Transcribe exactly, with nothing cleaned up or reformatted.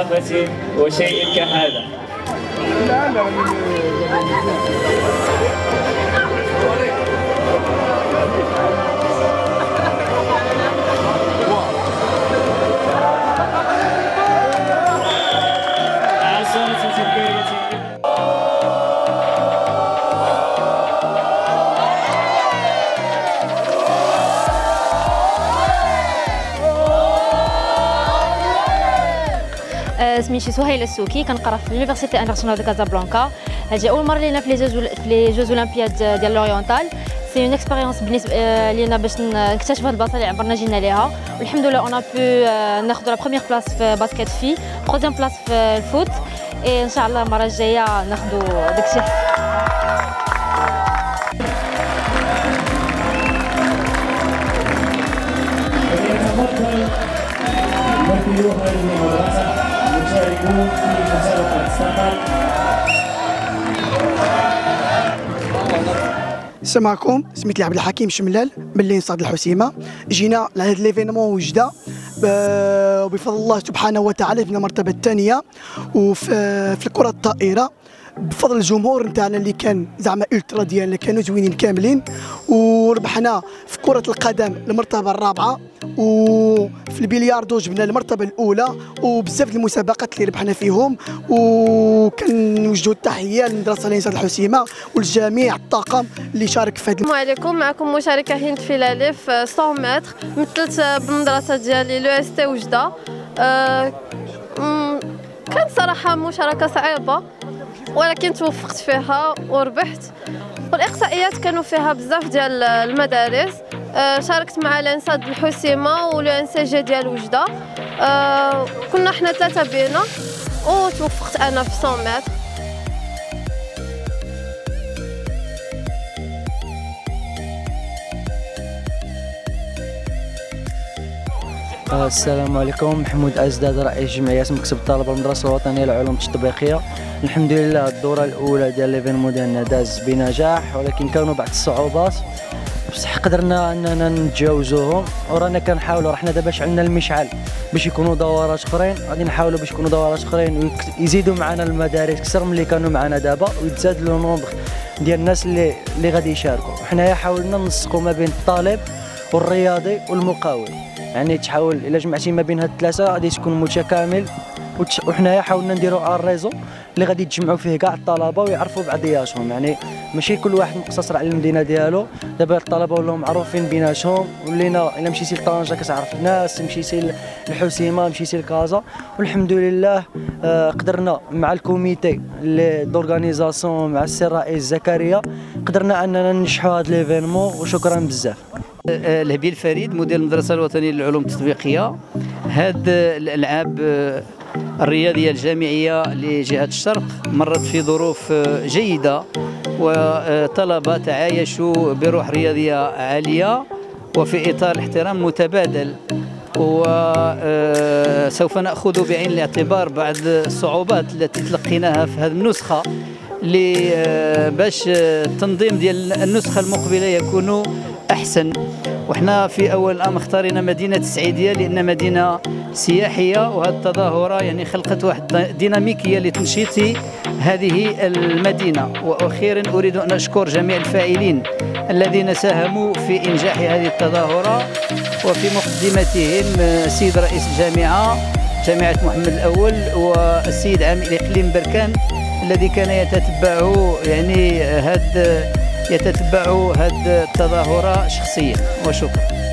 الثقافة وشيء كهذا. اسمي سهيل السوكي، كنقرا في لونيفرسيتي انغسيونال دو كازابلانكا. هذه اول مره لينا في لي جوز في لي جوز اولمبياد ديال لورونتال. سي اون اكسبيريونس بالنسبه لينا باش نكتشف هاد البلاصه اللي عمرنا جينا ليها، والحمد لله اون ا بو ناخذ لا بروميير بلاص في باسكيت في، تروزيام بلاص في الفوت، اي ان شاء الله المره الجايه ناخذ داكشي. يكون في مسابقة السفر. السلام عليكم، سميتني عبد الحكيم شملال من لينصاد الحسيمه. جينا لهذا ليفينمون وجده وبفضل الله سبحانه وتعالى في المرتبه الثانيه وفي في الكره الطائره بفضل الجمهور نتاعنا اللي كان زعما الترا ديالنا كانوا زوينين كاملين، وربحنا في كره القدم المرتبه الرابعه، وفي البلياردو جبنا المرتبه الاولى، وبزاف المسابقات اللي ربحنا فيهم. وكنوجهوا التحيه للمدرسه لينصاد الحسيمه ولجميع الطاقم اللي شارك في هذا. السلام عليكم، معكم مشاركه هند فيلالي في مية متر، مثلت بالمدرسه ديالي لو اس تي وجده. أه كانت صراحه مشاركه صعيبه ولكن توفقت فيها وربحت، والاقصائيات كانوا فيها بزاف ديال المدارس. أه شاركت مع لينصاد الحسيمه ولو ان سي جي ديال وجده. أه كنا حنا ثلاثه بينا وتوفقت انا في مية متر. السلام عليكم، محمود أزداد رئيس جمعية مكتب الطلبة المدرسة الوطنيه للعلوم التطبيقيه. الحمد لله الدوره الاولى ديال ليفينمون ديالنا داز بنجاح، ولكن كانوا بعض الصعوبات بصح قدرنا اننا نتجاوزوهم، ورانا كنحاولوا. راه حنا دابا شعلنا المشعل باش يكونوا دورات اخرين، غادي نحاولوا باش يكونوا دورات اخرين ويزيدوا معنا المدارس اكثر من اللي كانوا معنا دابا، ويتزاد لو نومبر ديال الناس اللي اللي غادي يشاركوا. حنايا حاولنا ننسقوا ما بين الطالب والرياضي والمقاول، يعني تحاول الا جمعتي ما بين هاد الثلاثه غادي تكون متكامل. وحنايا حاولنا نديروا الريزو اللي غادي يتجمعوا فيه كاع الطلبه ويعرفوا بعضياتهم، يعني ماشي كل واحد مقتصر على المدينه ديالو. دابا الطلبه ولاو معروفين بيناتهم، ولينا الا مشيتي لطنجه كتعرف الناس، مشيتي للحسيمه، مشيتي لكازا. والحمد لله آه قدرنا مع الكوميتي لي دورغانيزاسيون مع السي الرئيس زكريا قدرنا اننا ننجحوا هاد ليفينمون، وشكرا بزاف. الهبي الفريد مدير المدرسه الوطنيه للعلوم التطبيقيه. هاد الالعاب الرياضيه الجامعيه لجهه الشرق مرت في ظروف جيده، والطلبه تعايشوا بروح رياضيه عاليه وفي اطار احترام متبادل. وسوف ناخذ بعين الاعتبار بعض الصعوبات التي تلقيناها في هذه النسخه باش التنظيم ديال النسخه المقبله يكون احسن. وحنا في اول الامر اختارنا مدينه السعيديه لان مدينه سياحيه، وهذه التظاهره يعني خلقت واحد الديناميكيه لتنشيط هذه المدينه. واخيرا اريد ان اشكر جميع الفاعلين الذين ساهموا في انجاح هذه التظاهره، وفي مقدمتهم سيد رئيس الجامعه جامعه محمد الاول، والسيد عامل الاقليم بركان الذي كان يتتبع يعني هذا يتتبع هذه التظاهرة شخصيا. وشكرا.